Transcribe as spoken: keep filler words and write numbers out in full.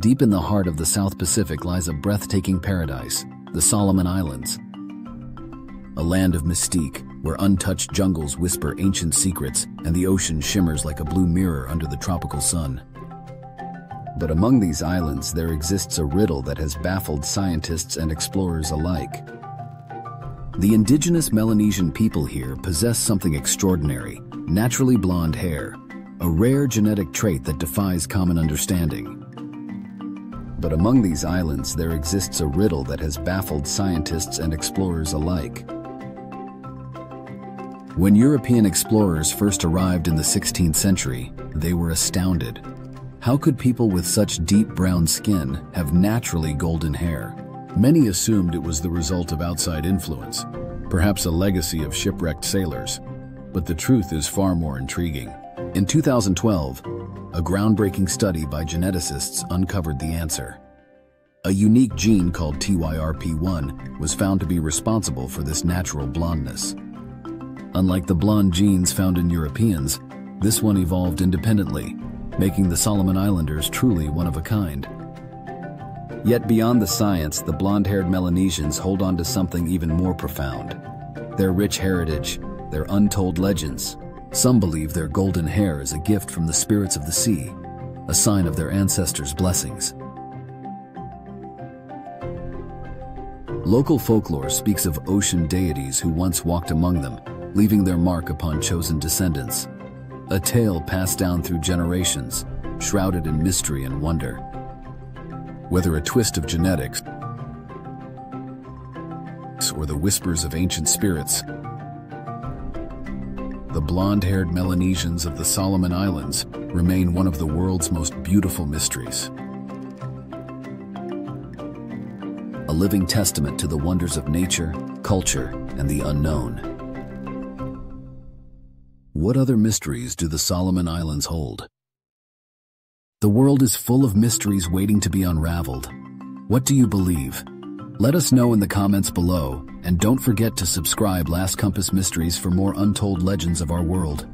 Deep in the heart of the South Pacific lies a breathtaking paradise, the Solomon Islands. A land of mystique, where untouched jungles whisper ancient secrets and the ocean shimmers like a blue mirror under the tropical sun. But among these islands there exists a riddle that has baffled scientists and explorers alike. The indigenous Melanesian people here possess something extraordinary: naturally blonde hair, a rare genetic trait that defies common understanding. But among these islands there exists a riddle that has baffled scientists and explorers alike. When European explorers first arrived in the sixteenth century, they were astounded. How could people with such deep brown skin have naturally golden hair? Many assumed it was the result of outside influence, perhaps a legacy of shipwrecked sailors. But the truth is far more intriguing. In two thousand twelve, a groundbreaking study by geneticists uncovered the answer. A unique gene called T Y R P one was found to be responsible for this natural blondness. Unlike the blonde genes found in Europeans, this one evolved independently, making the Solomon Islanders truly one of a kind. Yet beyond the science, the blonde-haired Melanesians hold on to something even more profound: their rich heritage, their untold legends. Some believe their golden hair is a gift from the spirits of the sea, a sign of their ancestors' blessings. Local folklore speaks of ocean deities who once walked among them, leaving their mark upon chosen descendants. A tale passed down through generations, shrouded in mystery and wonder. Whether a twist of genetics or the whispers of ancient spirits, the blonde-haired Melanesians of the Solomon Islands remain one of the world's most beautiful mysteries. A living testament to the wonders of nature, culture, and the unknown. What other mysteries do the Solomon Islands hold? The world is full of mysteries waiting to be unraveled. What do you believe? Let us know in the comments below, and don't forget to subscribe Last Compass Mysteries for more untold legends of our world.